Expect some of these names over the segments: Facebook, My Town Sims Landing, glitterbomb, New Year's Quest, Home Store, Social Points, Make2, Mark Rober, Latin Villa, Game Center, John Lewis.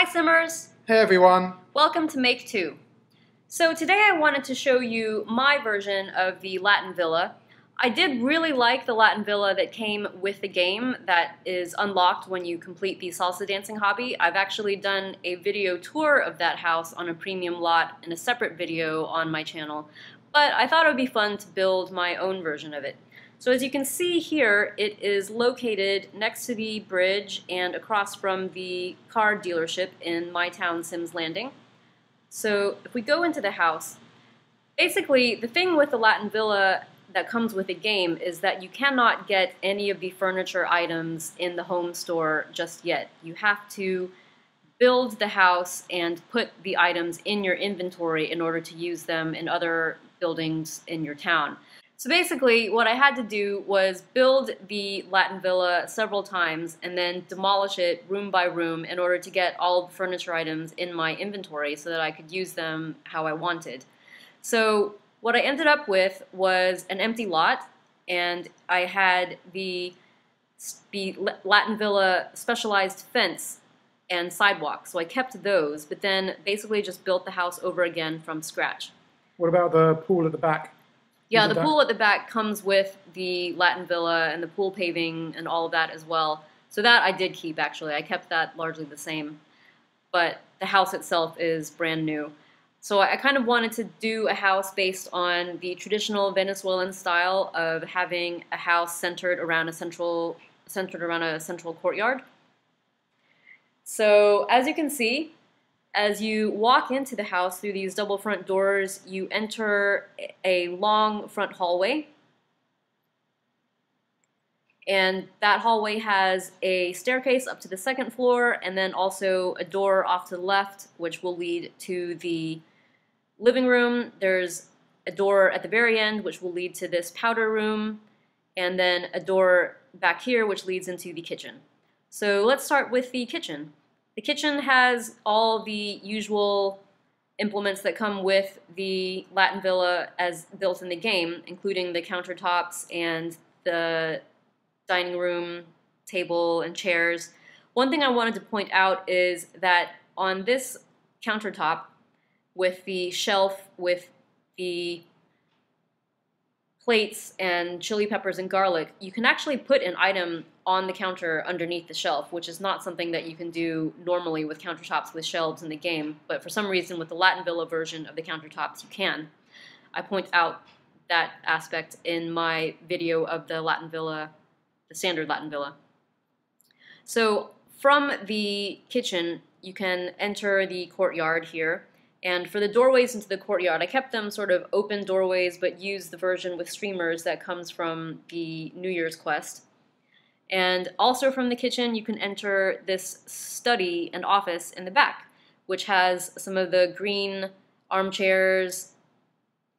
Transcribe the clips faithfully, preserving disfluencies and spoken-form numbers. Hi Simmers! Hey everyone! Welcome to Make Two. So today I wanted to show you my version of the Latin Villa. I did really like the Latin Villa that came with the game that is unlocked when you complete the salsa dancing hobby. I've actually done a video tour of that house on a premium lot in a separate video on my channel, but I thought it would be fun to build my own version of it. So as you can see here, it is located next to the bridge and across from the car dealership in My Town Sims Landing. So if we go into the house, basically the thing with the Latin Villa that comes with the game is that you cannot get any of the furniture items in the home store just yet. You have to build the house and put the items in your inventory in order to use them in other buildings in your town. So basically, what I had to do was build the Latin Villa several times and then demolish it room by room in order to get all the furniture items in my inventory so that I could use them how I wanted. So what I ended up with was an empty lot, and I had the, the Latin Villa specialized fence and sidewalk, so I kept those, but then basically just built the house over again from scratch. What about the pool at the back? Yeah, the pool at the back comes with the Latin Villa and the pool paving and all of that as well. So that I did keep, actually. I kept that largely the same. But the house itself is brand new. So I kind of wanted to do a house based on the traditional Venezuelan style of having a house centered around a central, centered around a central courtyard. So as you can see, as you walk into the house through these double front doors, you enter a long front hallway. And that hallway has a staircase up to the second floor and then also a door off to the left, which will lead to the living room. There's a door at the very end, which will lead to this powder room, and then a door back here, which leads into the kitchen. So let's start with the kitchen. The kitchen has all the usual implements that come with the Latin Villa as built in the game, including the countertops and the dining room table and chairs. One thing I wanted to point out is that on this countertop with the shelf with the plates and chili peppers and garlic, you can actually put an item on the counter underneath the shelf, which is not something that you can do normally with countertops with shelves in the game, but for some reason with the Latin Villa version of the countertops you can. I point out that aspect in my video of the Latin Villa, the standard Latin Villa. So from the kitchen you can enter the courtyard here. And for the doorways into the courtyard, I kept them sort of open doorways, but used the version with streamers that comes from the New Year's Quest. And also from the kitchen, you can enter this study and office in the back, which has some of the green armchairs,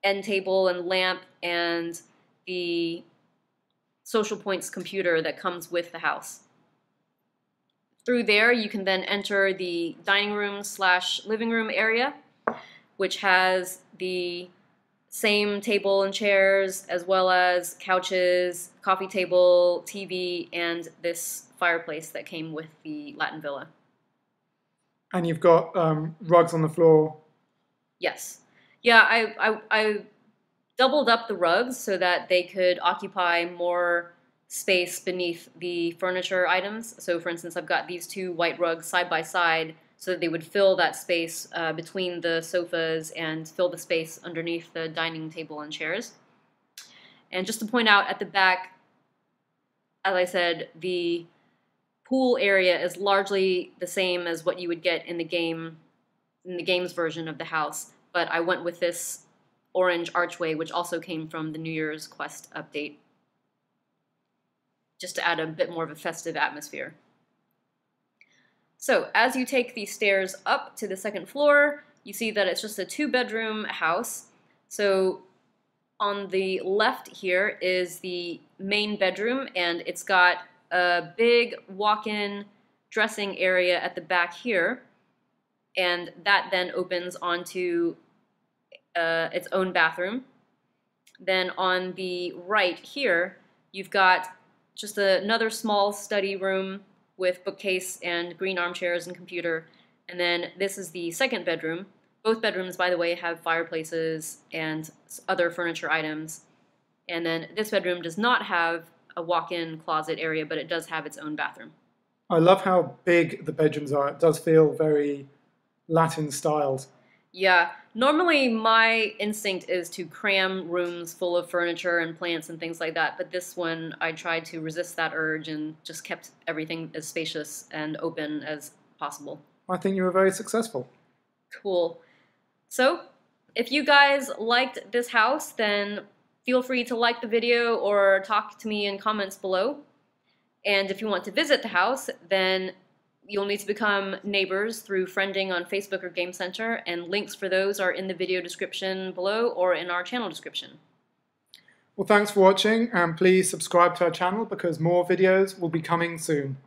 end table and lamp, and the Social Points computer that comes with the house. Through there, you can then enter the dining room slash living room area, which has the same table and chairs, as well as couches, coffee table, T V, and this fireplace that came with the Latin Villa. And you've got um, rugs on the floor. Yes. Yeah, I, I, I doubled up the rugs so that they could occupy more space beneath the furniture items. So for instance, I've got these two white rugs side by side so that they would fill that space uh, between the sofas and fill the space underneath the dining table and chairs. And just to point out, at the back, as I said, the pool area is largely the same as what you would get in the game, in the game's version of the house, but I went with this orange archway, which also came from the New Year's Quest update, just to add a bit more of a festive atmosphere. So as you take the stairs up to the second floor, you see that it's just a two-bedroom house. So on the left here is the main bedroom, and it's got a big walk-in dressing area at the back here, and that then opens onto uh, its own bathroom. Then on the right here, you've got just another small study room with bookcase and green armchairs and computer, And then this is the second bedroom. Both bedrooms, by the way, have fireplaces and other furniture items. And then this bedroom does not have a walk-in closet area, but it does have its own bathroom. I love how big the bedrooms are. It does feel very Latin styled. Yeah. Normally, my instinct is to cram rooms full of furniture and plants and things like that, but this one, I tried to resist that urge and just kept everything as spacious and open as possible. I think you were very successful. Cool. So, if you guys liked this house, then feel free to like the video or talk to me in comments below. And if you want to visit the house, then you'll need to become neighbors through friending on Facebook or Game Center, and links for those are in the video description below or in our channel description. Well, thanks for watching, and please subscribe to our channel because more videos will be coming soon.